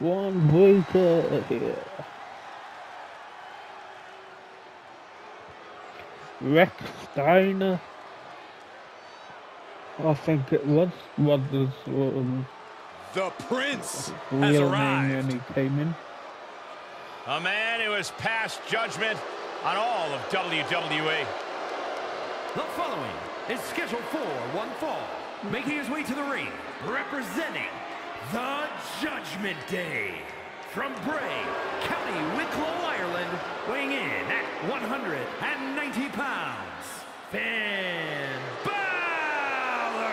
Braun Breaker here. Rex Steiner. I think it was this the Prince has arrived when he came in. A man who has passed judgment on all of WWE. The following is scheduled for one fall, making his way to the ring, representing the Judgment Day. From Bray, County Wicklow, Ireland, weighing in at 190 pounds, Finn Balor!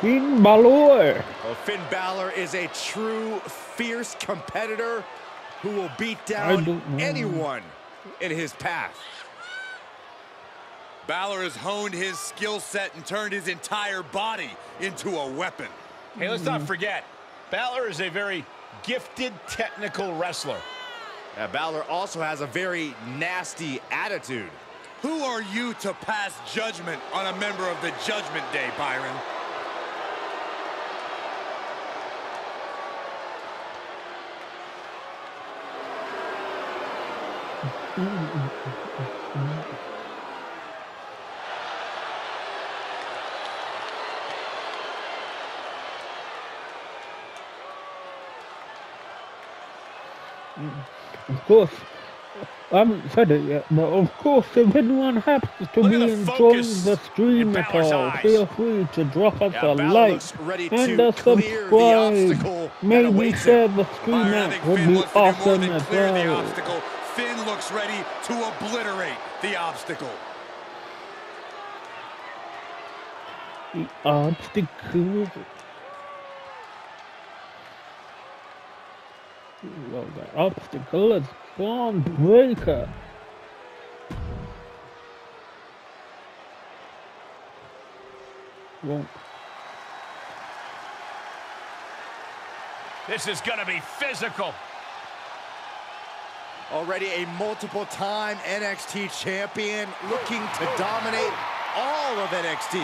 Finn Balor! Well, Finn Balor is a true, fierce competitor who will beat down anyone in his path. Balor has honed his skill set and turned his entire body into a weapon. Hey, let's not forget, Balor is a very gifted technical wrestler. Now, Balor also has a very nasty attitude. Who are you to pass judgment on a member of the Judgment Day, Byron? Of course, I haven't said it yet, but of course, if anyone happens to be enjoying the stream at all, feel free to drop us a like and a subscribe. Maybe share the stream out, would be awesome as well. Finn looks ready to obliterate the obstacle. The obstacle. Well, the obstacle is Braun Breaker. Won't. This is going to be physical. Already a multiple-time NXT champion looking to dominate all of NXT.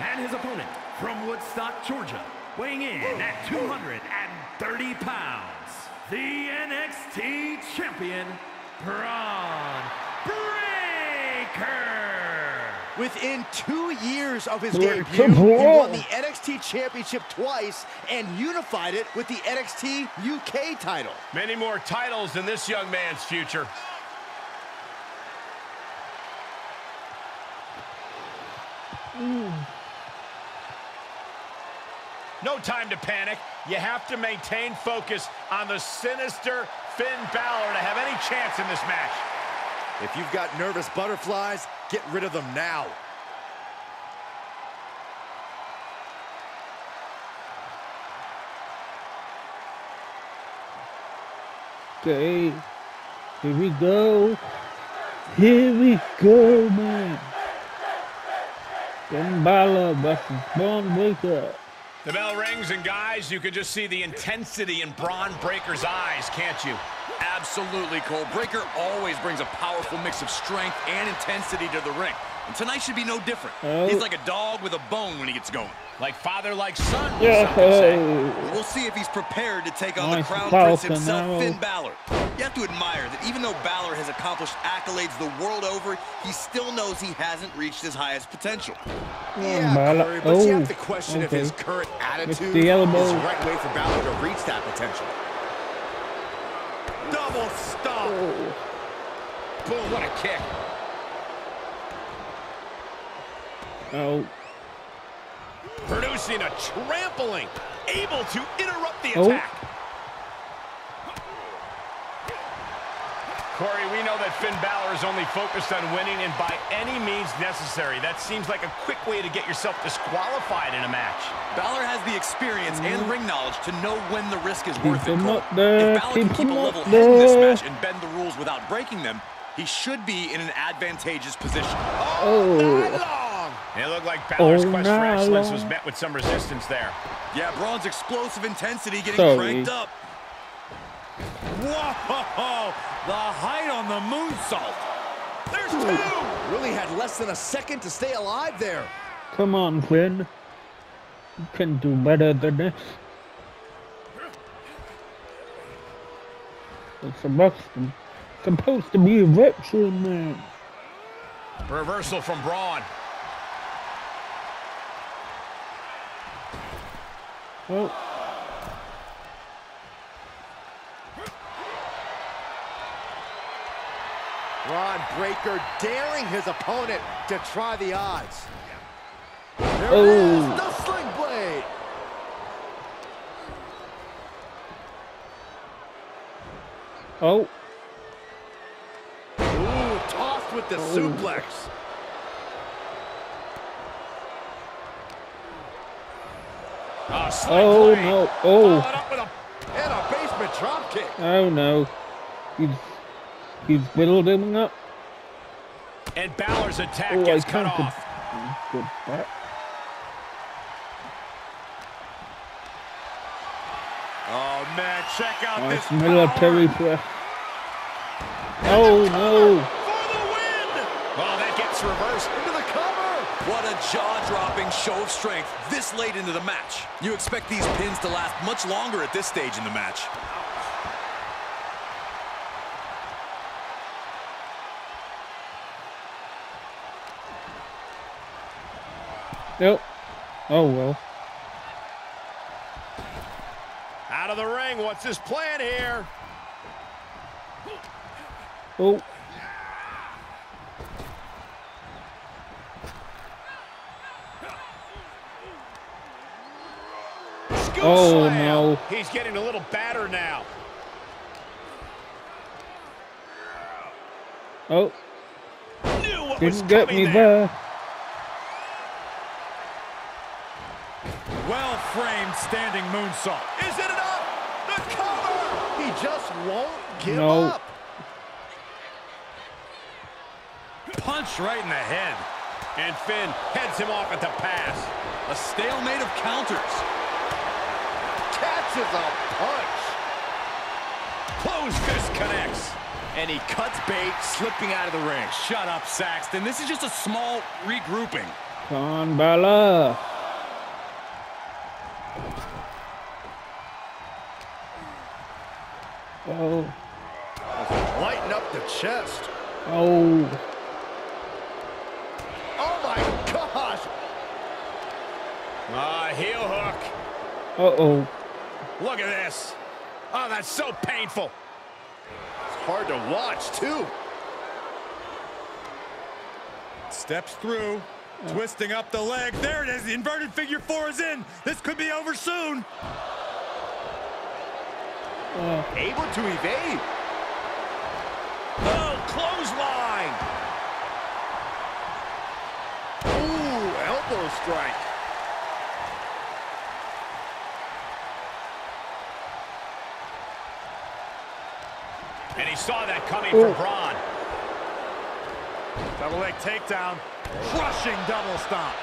And his opponent from Woodstock, Georgia, weighing in at 230 pounds, the NXT champion, Braun Breaker. Within 2 years of his debut, he won the NXT championship twice and unified it with the NXT UK title. Many more titles in this young man's future. No time to panic. You have to maintain focus on the sinister Finn Balor to have any chance in this match. If you've got nervous butterflies, get rid of them now. Okay, here we go. Here we go, man. Finn Balor versus Braun Breaker. The bell rings, and guys, you can just see the intensity in Braun Breaker's eyes, can't you? Absolutely, Cole. Breaker always brings a powerful mix of strength and intensity to the ring. And tonight should be no different. Oh. He's like a dog with a bone when he gets going. Like father, like son, yeah. We'll see if he's prepared to take on the Crown Prince himself, Finn Balor. You have to admire that even though Balor has accomplished accolades the world over, he still knows he hasn't reached his highest potential. Curry, but you have to question if his current attitude is the right way for Balor to reach that potential. Double stop. Boom, what a kick. Producing a trampling, able to interrupt the attack. Corey, we know that Finn Balor is only focused on winning and by any means necessary. That seems like a quick way to get yourself disqualified in a match. Balor has the experience and ring knowledge to know when the risk is worth it. If Balor can keep a level head in this match and bend the rules without breaking them, he should be in an advantageous position. And it looked like Balor's quest for excellence was met with some resistance there. Yeah, Braun's explosive intensity getting cranked up. Whoa! The height on the moonsault. There's two! Really had less than a second to stay alive there. Come on, Finn. You can do better than this. It's a wrestling. It's supposed to be a wrestling man. Reversal from Braun. Well. Braun Breaker daring his opponent to try the odds. There is the sling blade. Oh. Ooh, tossed with the suplex. Oh no! Oh. Up with and a basement drop kick. Oh no! He's building up. And Balor's attack gets cut off. Good back. Oh man! Check out this military press. Oh no! For the win! Well, that gets reversed into the cover. What a jaw-dropping show of strength this late into the match. You expect these pins to last much longer at this stage in the match. Nope. Oh well. Out of the ring. What's his plan here? Oh. Oh no. He's getting a little batter now. Oh. Knew what was coming there. Well-framed standing moonsault. Is it enough? The cover! He just won't give up. Punch right in the head. And Finn heads him off at the pass. A stalemate of counters. Catches a punch. Close fist connects. And he cuts bait, slipping out of the ring. Shut up, Saxton. This is just a small regrouping. Con Balor. Oh. Lighten up the chest. Oh. Oh, my gosh. Heel hook. Uh-oh. Look at this. Oh, that's so painful. It's hard to watch, too. Steps through, twisting up the leg. There it is. The inverted figure four is in. This could be over soon. Able to evade. Oh, clothesline. Ooh, elbow strike. And he saw that coming from Braun. Double leg takedown. Crushing double stomp.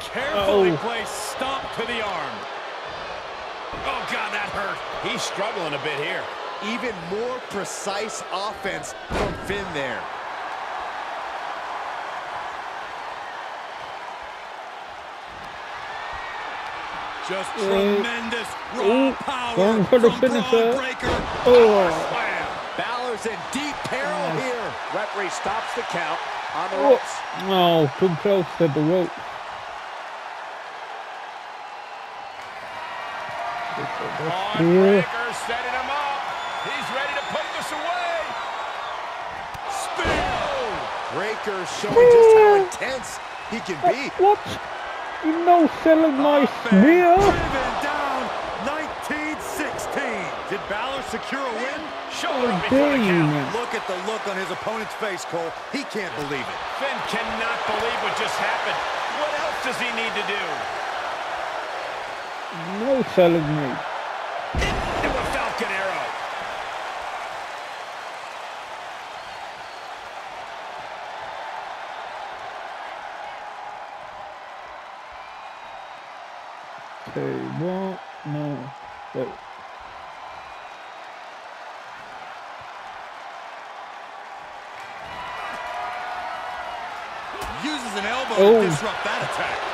Carefully placed stomp to the arm. Oh, God, that hurt. He's struggling a bit here. Even more precise offense from Finn there. Just tremendous raw power from Braun Breaker. Balor's in deep peril here. Referee stops the count on the ropes. No, too close to the rope. Braun Breaker setting him up. He's ready to put this away. Spear. Breaker showing just how intense he can be. What? You know, selling my spear. Driven down, 19-16. Did Balor secure a win? Show him before the count. Look at the look on his opponent's face, Cole. He can't believe it. Finn cannot believe what just happened. What else does he need to do? No selling me. Into a Falcon Arrow. Okay, well, no, wait. Uses an elbow to disrupt that attack.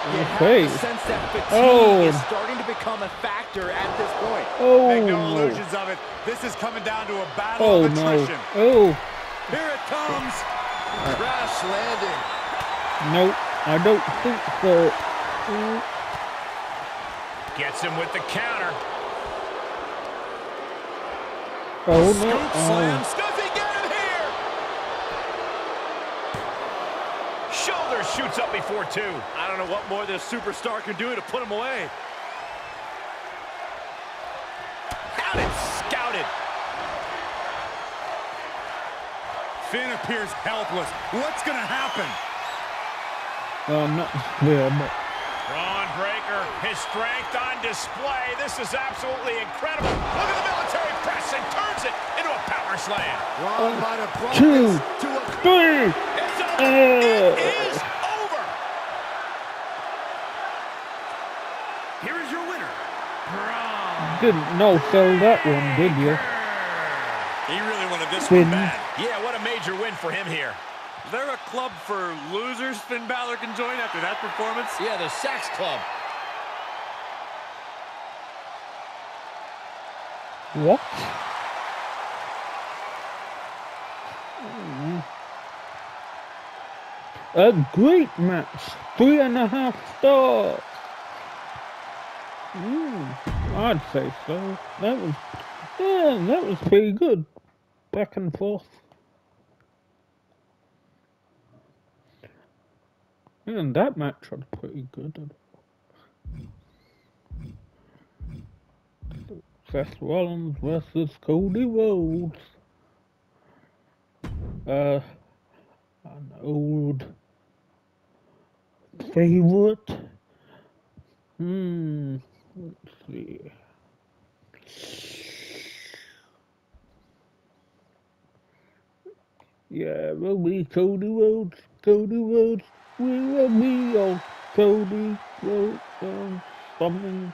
You have to sense that fatigue is starting to become a factor at this point. Make no illusions of it. This is coming down to a battle of attrition. Here it comes. Crash landing. Nope, I don't think so. Gets him with the counter. Scoop slam. Does he get it here? Shoulder shoots up before two. I don't know what more this superstar can do to put him away. Out and scouted. Finn appears helpless. What's going to happen? Braun Breaker, his strength on display. This is absolutely incredible. Look at the military press and turns it into a power slam. One, two, three. It's over. It is over. Here is your winner, Braun. Didn't know that one, did you? He really wanted this one back. Yeah, what a major win for him here. They're a club for losers. Finn Balor can join after that performance. Yeah, the Sacks Club. What? A great match. 3.5 stars. I'd say so. That was, yeah, that was pretty good. Back and forth. And that match was pretty good. Seth Rollins versus Cody Rhodes. An old favorite. Let's see. Yeah, we'll be Cody Rhodes. Cody Rhodes. We will be old Cody Rhodes or something.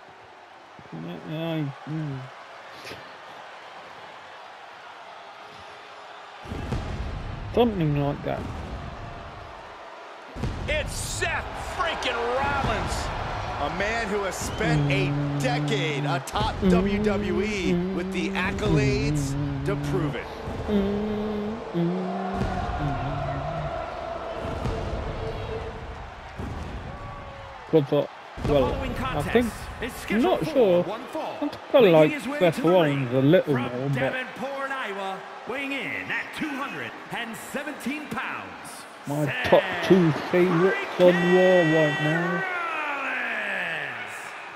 Something like that. It's Seth freaking Rollins, a man who has spent a decade atop WWE with the accolades to prove it. I think, I'm not sure, I think I like Seth Rollins a little more, but weighing in at 217 pounds. My top two favorites on Raw right now.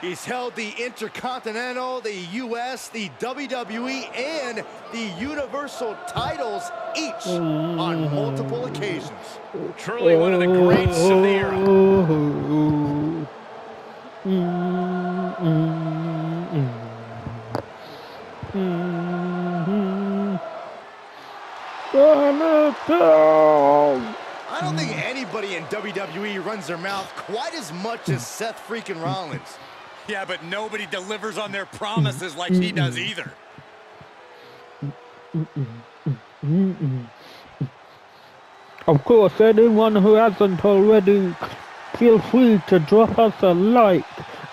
He's held the Intercontinental, the US, the WWE, and the Universal titles, each on multiple occasions. Truly one of the greats of the era. I don't think anybody in WWE runs their mouth quite as much as Seth freaking Rollins. Yeah, but nobody delivers on their promises like he does either. Of course, anyone who hasn't already, feel free to drop us a like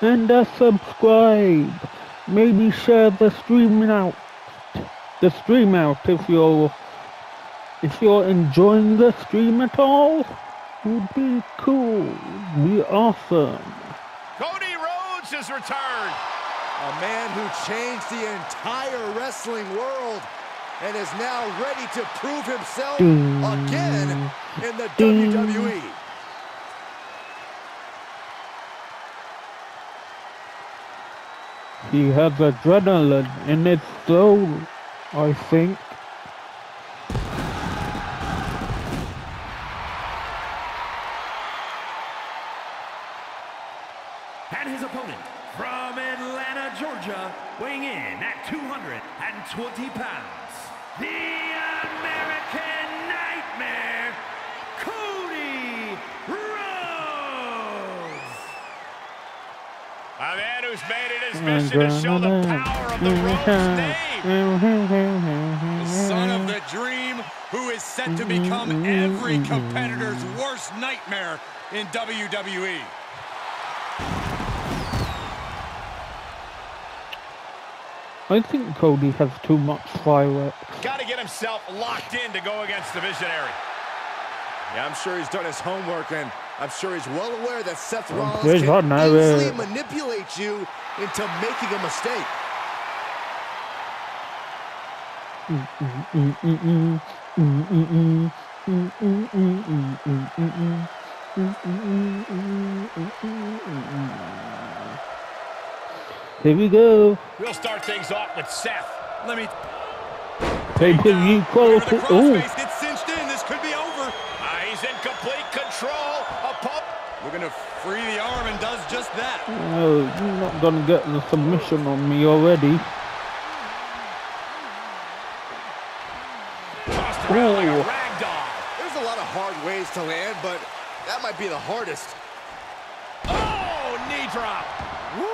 and a subscribe. Maybe share the stream out. If you're enjoying the stream at all, would be cool. Be awesome. Cody Rhodes has returned. A man who changed the entire wrestling world and is now ready to prove himself again in the WWE. He has adrenaline in his soul, I think. And his opponent, from Atlanta, Georgia, weighing in at 220 pounds, the American Nightmare, Cody Rhodes. A man who's made it his mission to show the power of the Rhodes name. The son of the dream, who is set to become every competitor's worst nightmare in WWE. I think Cody has too much fireworks. Got to get himself locked in to go against the Visionary. Yeah, I'm sure he's done his homework, and I'm sure he's well aware that Seth Rollins can easily manipulate you into making a mistake. Here we go. We'll start things off with Seth. Let me take the view close. Oh, it's cinched in. This could be over. He's in complete control. A pump. We're gonna free the arm and does just that. Oh, you're not gonna get the submission on me already. There's a lot of hard ways to land, but that might be the hardest. Oh, knee drop. Woo!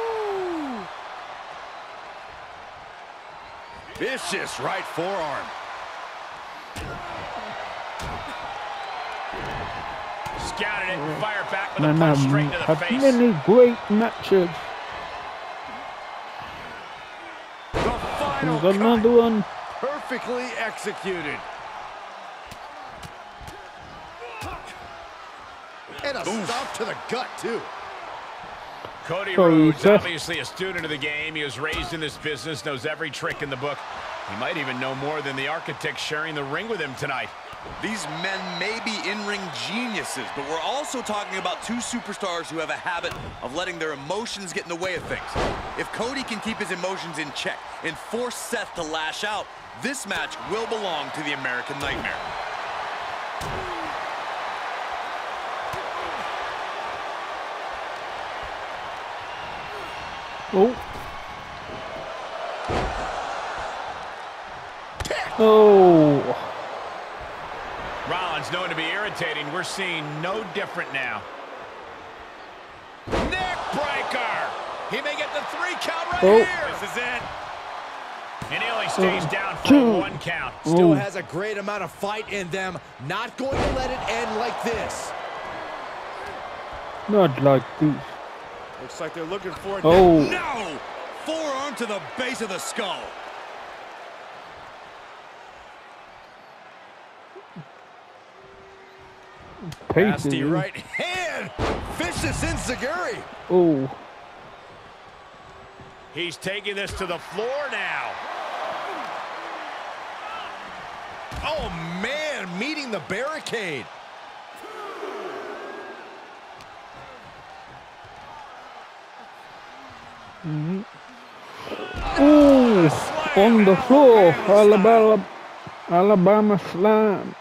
Vicious right forearm. Scouted it and fired back with a punch straight to the face. Many great matches. The final cut. Another one. Perfectly executed. And a stop to the gut, too. Cody Rhodes, obviously a student of the game. He was raised in this business, knows every trick in the book. He might even know more than the architect sharing the ring with him tonight. These men may be in-ring geniuses, but we're also talking about two superstars who have a habit of letting their emotions get in the way of things. If Cody can keep his emotions in check and force Seth to lash out, this match will belong to the American Nightmare. Oh. Rollins known to be irritating. We're seeing no different now. Neck breaker. He may get the 3 count right here. This is it. And he only stays down for a 1 count. Still has a great amount of fight in them. Not going to let it end like this. Not like this. Looks like they're looking for it. Oh. No! Forearm to the base of the skull. Nasty right hand. Vicious enziguri. Oh. He's taking this to the floor now. Oh, man. Meeting the barricade. Oh, on the floor, Alabama slam.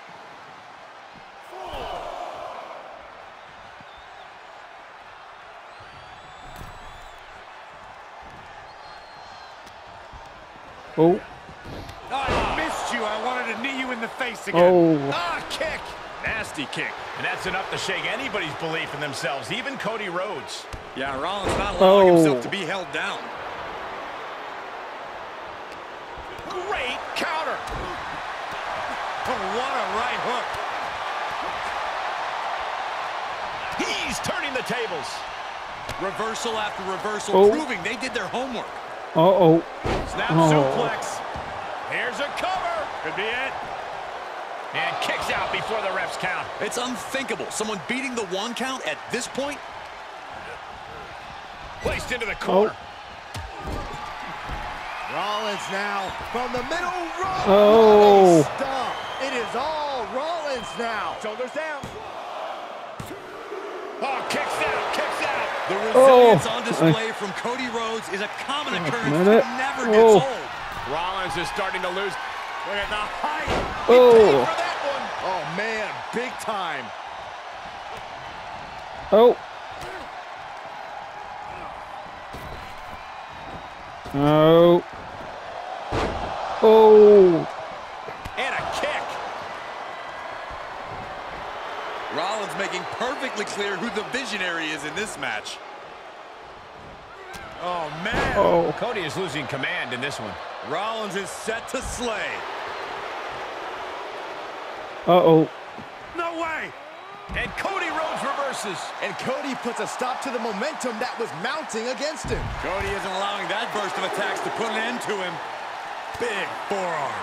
Oh, I missed you. I wanted to knee you in the face again. Oh, kick, nasty kick, and that's enough to shake anybody's belief in themselves, even Cody Rhodes. Yeah, Rollins not allowing himself to be held down. Great counter. But what a right hook. He's turning the tables. Reversal after reversal, proving they did their homework. Uh-oh. Snap suplex. Here's a cover. Could be it. And kicks out before the refs count. It's unthinkable. Someone beating the 1 count at this point. Placed into the corner. Rollins now from the middle row. Oh. Stop. It is all Rollins now. Shoulders down. Oh, kicks out, kicks out. The resilience on display from Cody Rhodes is a common occurrence that never gets old. Rollins is starting to lose. Look at the height. He paid for that one. Oh, man, big time. Oh. Oh. Oh. And a kick. Rollins making perfectly clear who the Visionary is in this match. Oh, man. Oh. Cody is losing command in this one. Rollins is set to slay. Uh-oh. No way. And Cody Rhodes reverses. And Cody puts a stop to the momentum that was mounting against him. Cody isn't allowing that burst of attacks to put an end to him. Big forearm.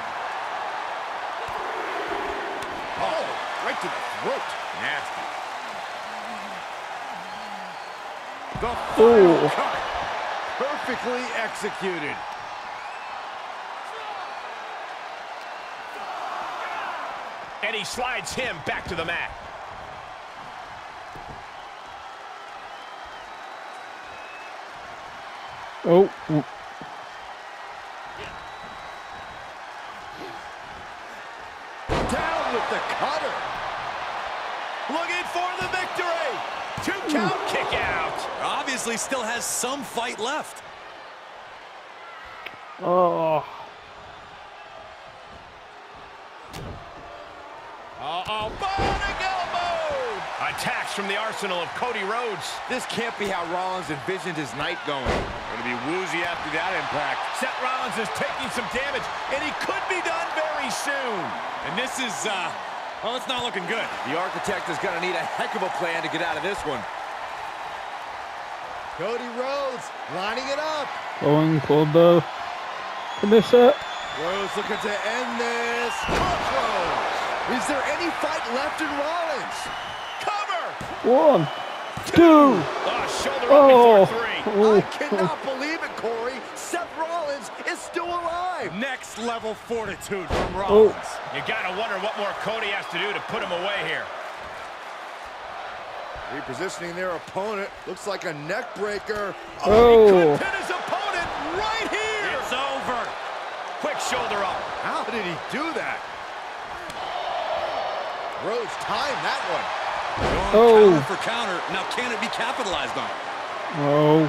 Oh, right to the throat. Nasty. The full cut. Perfectly executed. And he slides him back to the mat. Oh. Down with the cutter. Looking for the victory. Two count kick out. Obviously still has some fight left. Oh. Uh-oh. Bowling elbow. Attacks from the arsenal of Cody Rhodes. This can't be how Rollins envisioned his night going. Going to be woozy after that impact. Seth Rollins is taking some damage, and he could be done very soon. And this is, well, it's not looking good. The architect is going to need a heck of a plan to get out of this one. Cody Rhodes lining it up. Going for the finisher. Rhodes looking to end this. Rhodes. Is there any fight left in Rollins? Cover. 1, 2. Oh, shoulder up. I cannot believe it, Corey. Seth Rollins is still alive. Next level fortitude from Rollins. Oh. You gotta wonder what more Cody has to do to put him away here. Repositioning their opponent. Looks like a neck breaker. Oh, he could pin his opponent right here. It's over. Quick shoulder up. How did he do that? Rhodes timed that one. Going counter for counter. Now, can it be capitalized on? Oh.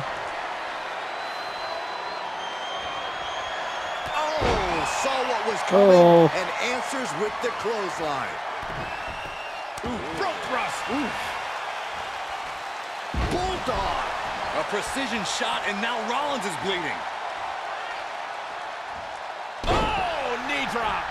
Oh, saw what was coming and answers with the clothesline. Front thrust. Bulldog. A precision shot, and now Rollins is bleeding. Oh, knee drop.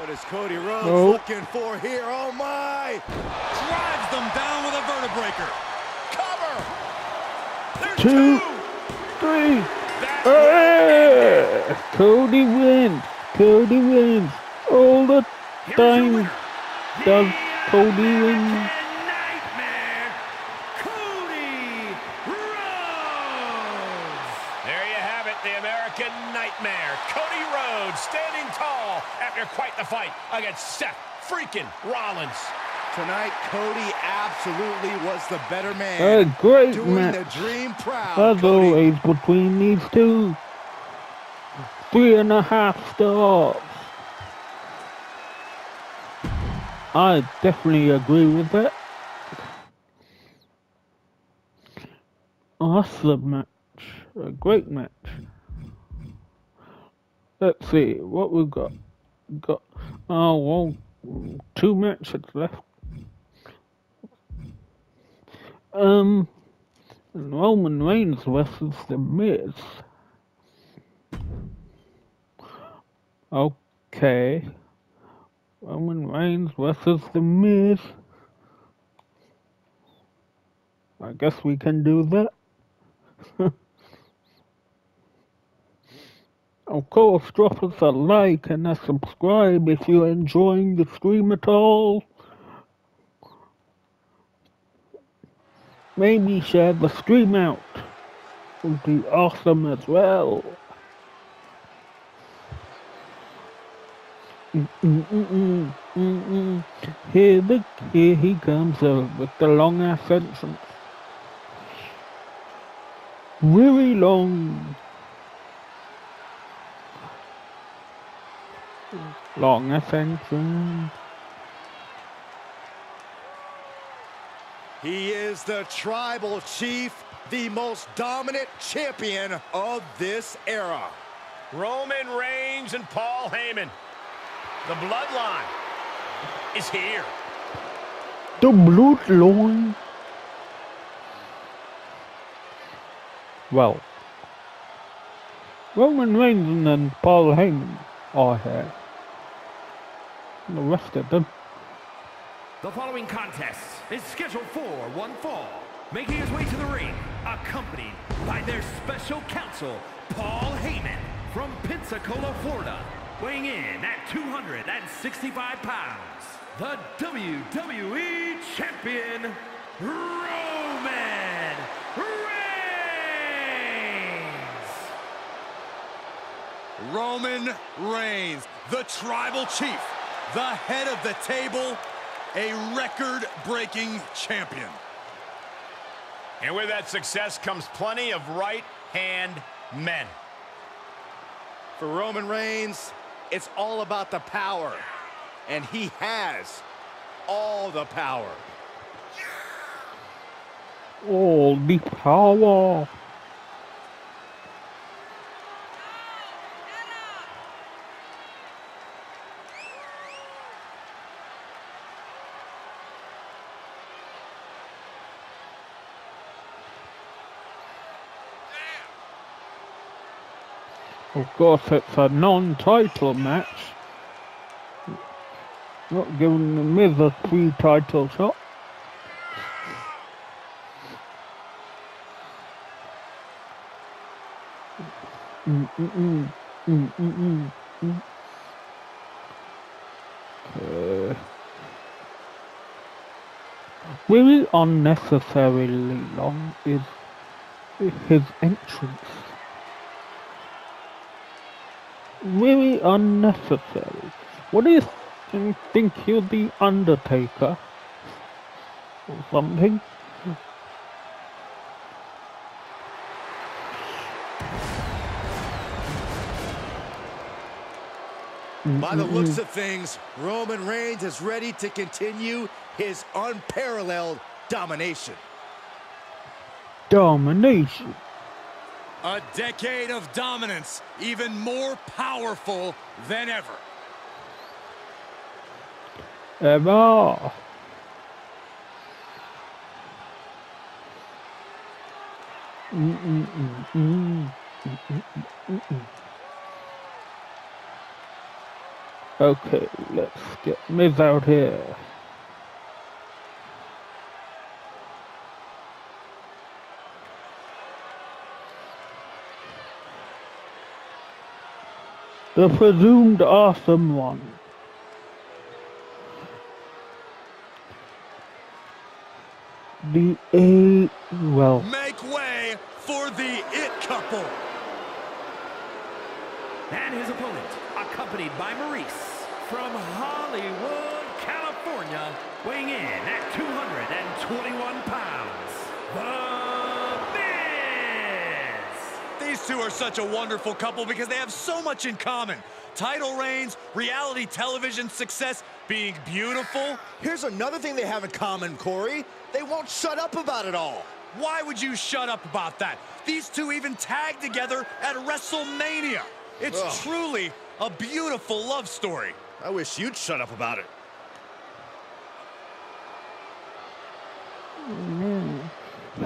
What is Cody Rhodes looking for here? Oh, my! Drives them down with a vertebraker. Cover! There's two, three. Cody wins. Cody wins. All the time does Cody win. Nightmare, Cody Rhodes. There you have it, the American Nightmare. Cody Rhodes standing tall after quite the fight against Seth freaking Rollins. Tonight, Cody absolutely was the better man. A great match. Doing the dream proud. As always, between these two, 3.5 stars. I definitely agree with it. Awesome match. A great match. Let's see what we've got. Oh, well, 2 matches left. Roman Reigns versus The Miz. Okay. Roman Reigns versus The Miz. I guess we can do that. Of course, drop us a like and a subscribe if you're enjoying the stream at all. Maybe share the stream out. Would be awesome as well. Here he comes with the long ass entrance. Really long. Long ascension. He is the tribal chief, the most dominant champion of this era. Roman Reigns and Paul Heyman. The bloodline is here. The bloodline. Well, Roman Reigns and Paul Heyman are here. And the rest of them. The following contest is scheduled for one fall. Making his way to the ring, accompanied by their special counsel, Paul Heyman, from Pensacola, Florida. Weighing in at 265 pounds, the WWE Champion, Roman Reigns! Roman Reigns, the Tribal Chief, the head of the table, a record-breaking champion. And with that success comes plenty of right-hand men. For Roman Reigns, it's all about the power. And he has all the power. All the power. Of course, it's a non-title match. Not giving the Miz a three-title shot. Really unnecessarily long is his entrance. Really unnecessary. What is, do you think he'll be Undertaker or something? By the looks of things, Roman Reigns is ready to continue his unparalleled domination. Domination. A decade of dominance, even more powerful than ever. Ever. Okay, let's get Miz out here. The presumed awesome one. The well. Make way for the It Couple. And his opponent, accompanied by Maurice, from Hollywood, California, weighing in at 221 pounds. These two are such a wonderful couple because they have so much in common. Title reigns, reality television success, being beautiful. Here's another thing they have in common, Corey. They won't shut up about it all. Why would you shut up about that? These two even tagged together at WrestleMania. It's truly a beautiful love story. I wish you'd shut up about it.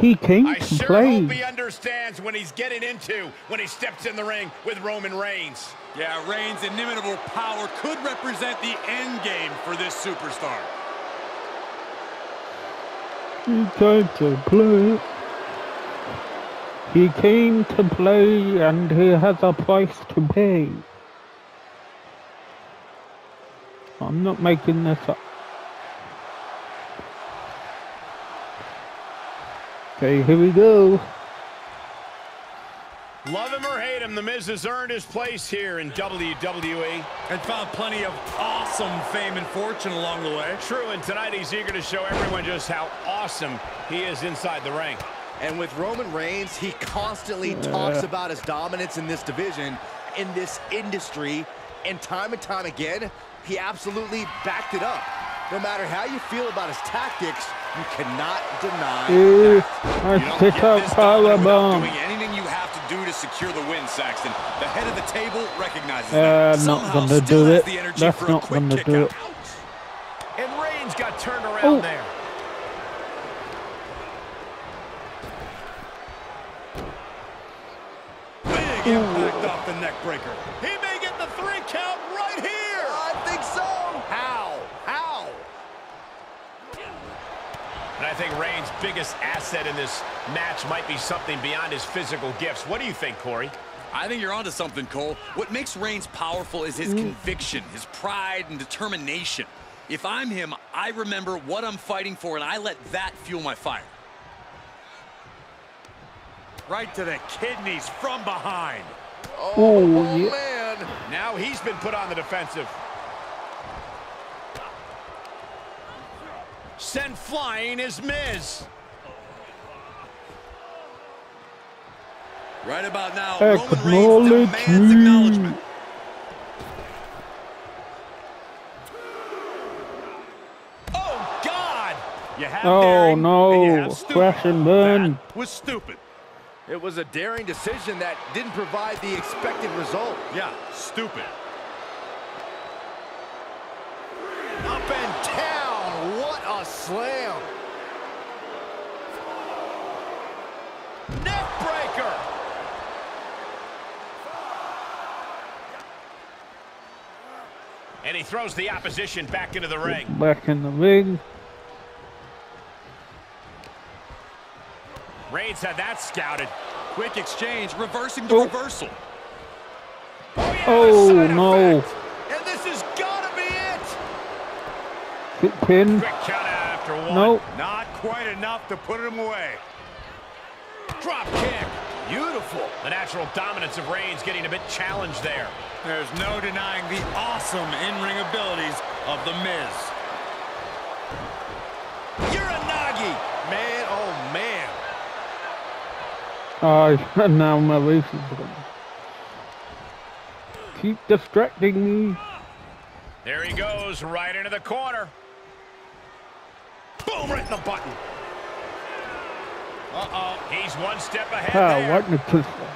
He came to play. I sure hope he understands when he's getting into when he steps in the ring with Roman Reigns. Yeah, Reigns' inimitable power could represent the end game for this superstar. He came to play. He came to play, and he has a price to pay. I'm not making this up. Okay, here we go. Love him or hate him, The Miz has earned his place here in WWE. And found plenty of awesome fame and fortune along the way. True, and tonight he's eager to show everyone just how awesome he is inside the ring. And with Roman Reigns, he constantly talks about his dominance in this division, in this industry, and time again, he absolutely backed it up. No matter how you feel about his tactics, you cannot deny that. You don't get this power bomb. Doing anything you have to do to secure the win, Saxton. The head of the table recognizes that. Somehow still has the energy for a quick kick out. And Reigns got turned around there. Big impact off neckbreaker. He may get the 3 count right here. I think so. How? And I think Reigns' biggest asset in this match might be something beyond his physical gifts. What do you think, Corey? I think you're onto something, Cole. What makes Reigns powerful is his conviction, his pride and determination. If I'm him, I remember what I'm fighting for, and I let that fuel my fire. Right to the kidneys from behind. Oh, man. Now he's been put on the defensive. Sent flying is Miz. Right about now, Roman Reigns demands acknowledgement. Oh, God! You have daring, no. You have stupid. Crash and burn. That was stupid. It was a daring decision that didn't provide the expected result. Yeah, stupid. Up and down. What a slam. Neck breaker. And he throws the opposition back into the ring. Reigns had that scouted. Quick exchange, reversing the reversal. Oh, no. And this has got to be it. Pin. Quick count after one. Nope. Not quite enough to put him away. Drop kick. Beautiful. The natural dominance of Reigns getting a bit challenged there. There's no denying the awesome in-ring abilities of The Miz. Uranagi! Man, oh man. Now my race is gone. Keep distracting me. There he goes, right into the corner. Boom, right in the button. Uh-oh, he's one step ahead there. What the pistol?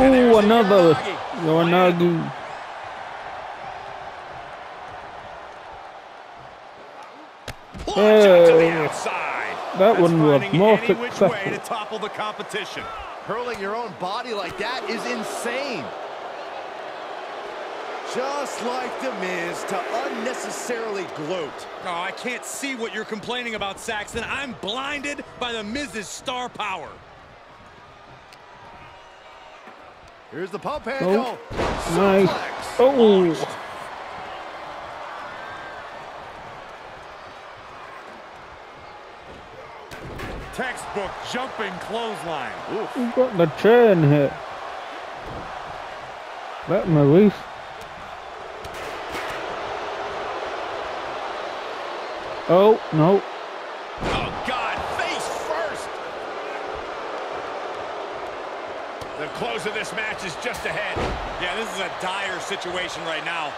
Oh, another Uranagi. To the outside. That one was more successful. Way to topple the competition. Hurling your own body like that is insane. Just like The Miz to unnecessarily gloat. Oh, I can't see what you're complaining about, Saxon. I'm blinded by The Miz's star power. Here's the pump handle. Oh. Nice. Oh. Textbook jumping clothesline. Oof. Got the turn here. That Maurice. Oh, no. Oh, God. Face first. The close of this match is just ahead. Yeah, this is a dire situation right now.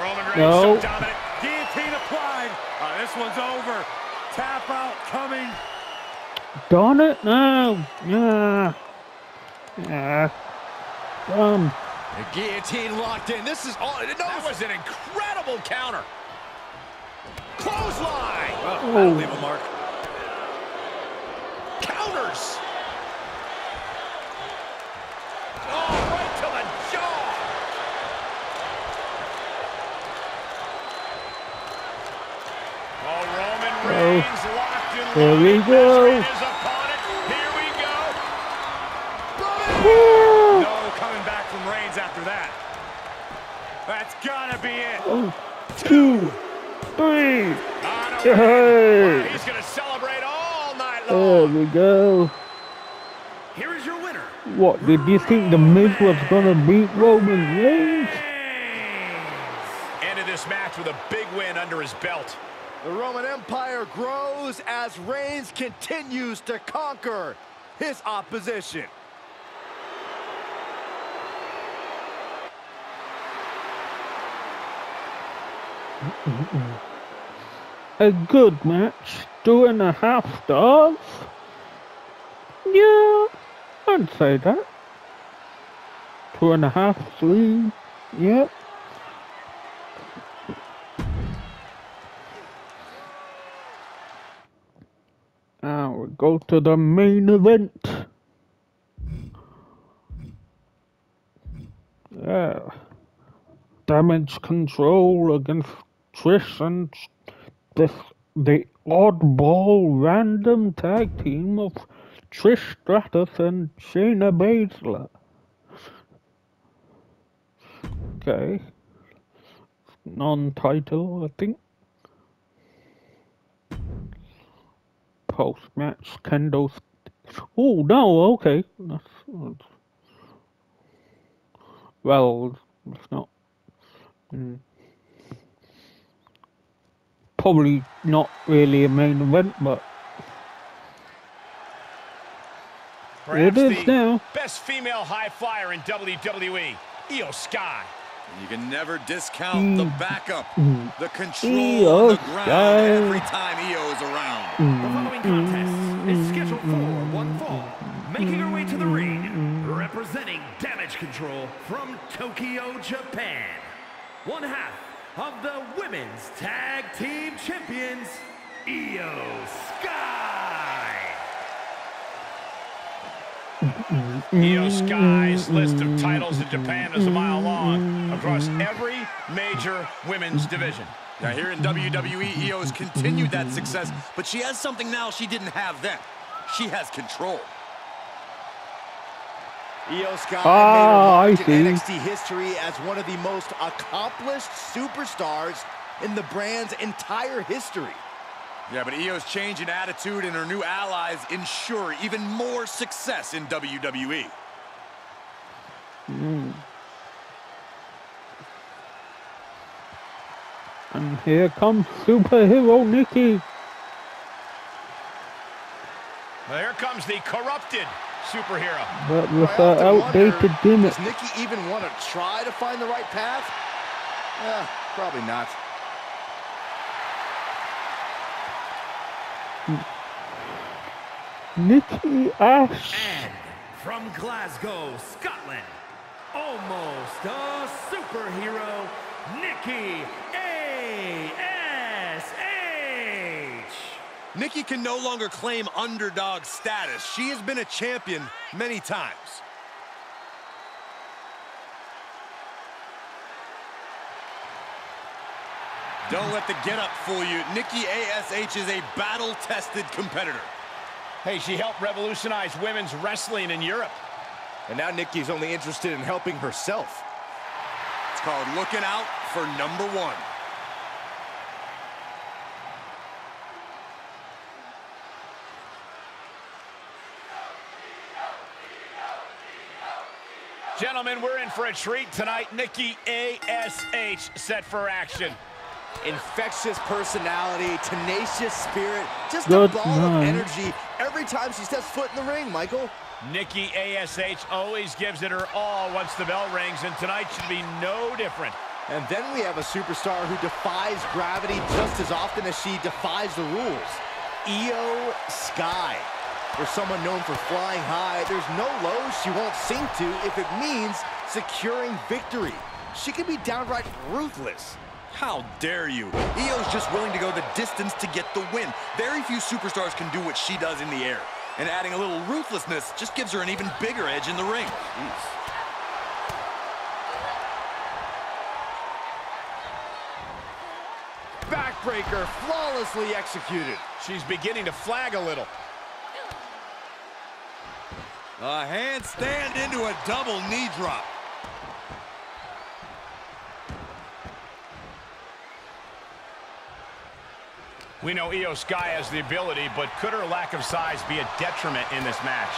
Roman Reigns so dominant. Guillotine applied. This one's over. Tap out coming. Darn it. No. Yeah. Yeah. The guillotine locked in. This is all. No, that was an incredible counter. Clothesline. Oh, that'll leave a mark. Counters. Oh, right to the jaw. Oh, Roman Reigns locked in. There we go. His opponent. Here we go. Woo! No coming back from Reigns after that. That's gotta be it. Oh, 2, 3. Hey. He's gonna celebrate all. Oh, there we go. Here is your winner. What, did you think The Miz was gonna beat Roman Reigns? Ended this match with a big win under his belt. The Roman Empire grows as Reigns continues to conquer his opposition. A good match. 2.5 stars? Yeah, I'd say that. 2.5, 3, yeah. Now we're go to the main event. Yeah. Damage Control against Trish and the oddball random tag team of Trish Stratus and Shayna Baszler. Okay. Non-title, I think. Post-match, Kendall's... Oh, no, okay. That's... Well, it's not... Probably not really a main event, but... Perhaps it is now. Best female high flyer in WWE, Io Sky. You can never discount the backup, the control on the ground every time Io is around. The following contest is scheduled for one fall. Making her way to the ring, representing Damage Control from Tokyo, Japan. One half of the Women's Tag Team Champions, Io Sky. Io Sky's list of titles in Japan is a mile long across every major women's division. Now here in WWE, Io has continued that success, but she has something now she didn't have then. She has control. Io Sky made her mark in NXT history as one of the most accomplished superstars in the brand's entire history. Yeah, but Io's change in attitude and her new allies ensure even more success in WWE. And here comes superhero Nikki. There comes the corrupted superhero. But with her outdated gimmick. Does Nikki even want to try to find the right path? Probably not. Nikki A.S.H. And from Glasgow, Scotland, almost a superhero, Nikki A.S.H. Nikki can no longer claim underdog status. She has been a champion many times. Don't let the get-up fool you. Nikki A.S.H. is a battle-tested competitor. Hey, she helped revolutionize women's wrestling in Europe. And now Nikki's only interested in helping herself. It's called looking out for number one. Gentlemen, we're in for a treat tonight. Nikki A.S.H. set for action. Infectious personality, tenacious spirit, just a ball of energy every time she steps foot in the ring, Michael. Nikki A.S.H. always gives it her all once the bell rings, and tonight should be no different. And then we have a superstar who defies gravity just as often as she defies the rules. Io Sky. For someone known for flying high, there's no low she won't sink to if it means securing victory. She can be downright ruthless. How dare you? Io's just willing to go the distance to get the win. Very few superstars can do what she does in the air. And adding a little ruthlessness just gives her an even bigger edge in the ring. Jeez. Backbreaker flawlessly executed. She's beginning to flag a little. A handstand into a double knee drop. We know Io Sky has the ability, but could her lack of size be a detriment in this match?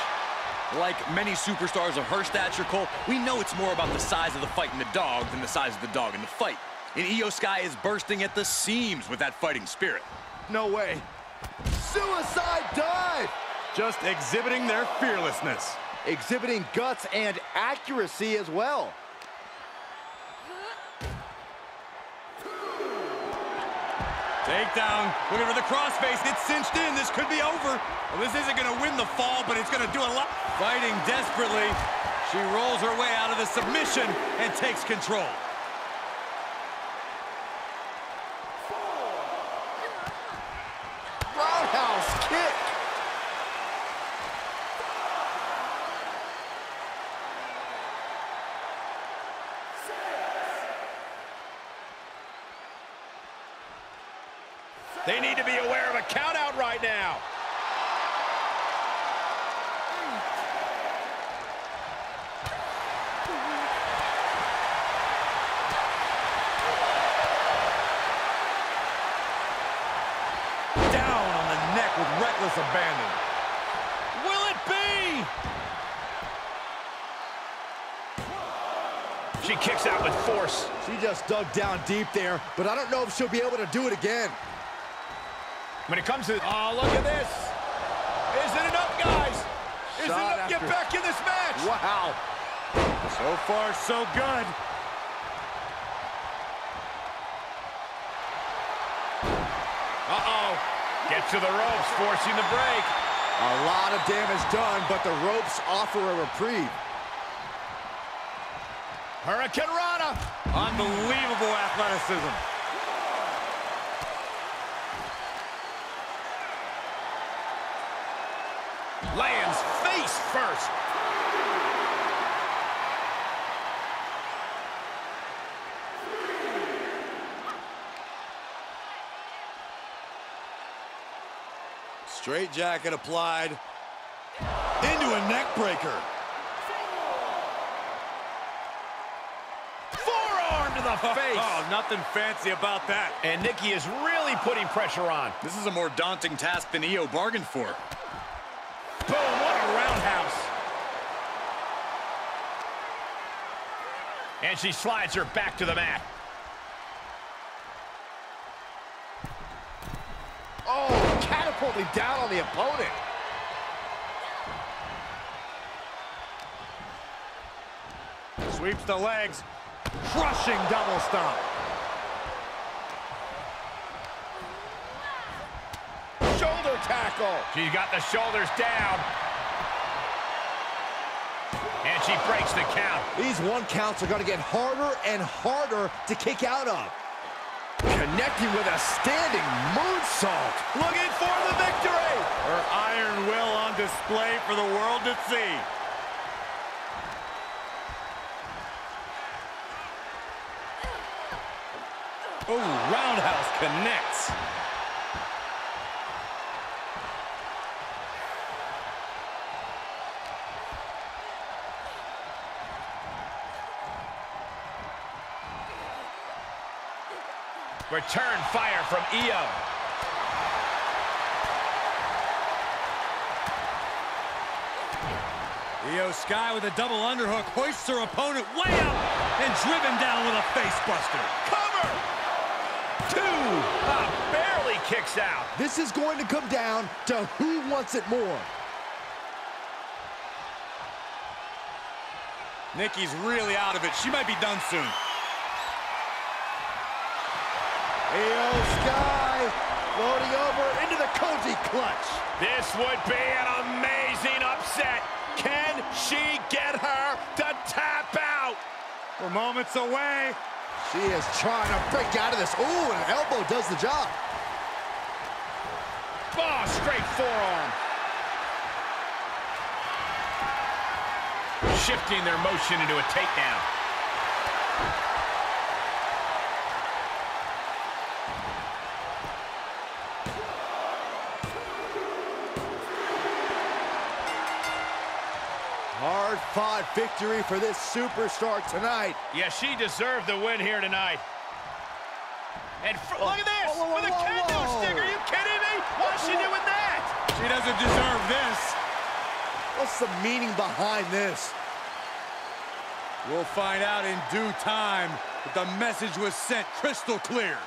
Like many superstars of her stature, Cole, we know it's more about the size of the fight in the dog than the size of the dog in the fight. And Io Sky is bursting at the seams with that fighting spirit. No way. Suicide dive! Just exhibiting their fearlessness. Exhibiting guts and accuracy as well. Takedown, looking for the crossface, it's cinched in, this could be over. Well, this isn't gonna win the fall, but it's gonna do a lot. Fighting desperately, she rolls her way out of the submission and takes control. Roundhouse kick. They need to be aware of a count out right now. Down on the neck with reckless abandon. Will it be? She kicks out with force. She just dug down deep there, but I don't know if she'll be able to do it again. When it comes to... Oh, look at this. Is it enough, guys? Is it enough to get back in this match? Wow. So far, so good. Uh-oh. Gets to the ropes, forcing the break. A lot of damage done, but the ropes offer a reprieve. Hurricane Rana. Unbelievable athleticism. Lands face first. Straight jacket applied. Into a neck breaker. Forearm to the face. Oh, nothing fancy about that. And Nikki is really putting pressure on. This is a more daunting task than Io bargained for. Boom, what a roundhouse. And she slides her back to the mat. Oh, catapulting down on the opponent. Sweeps the legs. Crushing double stomp. Tackle. She's got the shoulders down. And she breaks the count. These one counts are going to get harder and harder to kick out of. Connecting with a standing moonsault. Looking for the victory. Her iron will on display for the world to see. Oh, roundhouse connects. Return fire from Io. Io Sky with a double underhook, hoists her opponent way up and driven down with a face buster. Cover! Two! Barely kicks out. This is going to come down to who wants it more. Nikki's really out of it. She might be done soon. Io Sky floating over into the Cody clutch. This would be an amazing upset. Can she get her to tap out? We're moments away. She is trying to break out of this. Ooh, and an elbow does the job. Oh, straight forearm. Shifting their motion into a takedown. Hard-fought victory for this superstar tonight. Yeah, she deserved the win here tonight. And look at this! With a kendo stick, are you kidding me? What did she do with that? She doesn't deserve this. What's the meaning behind this? We'll find out in due time, but the message was sent crystal clear.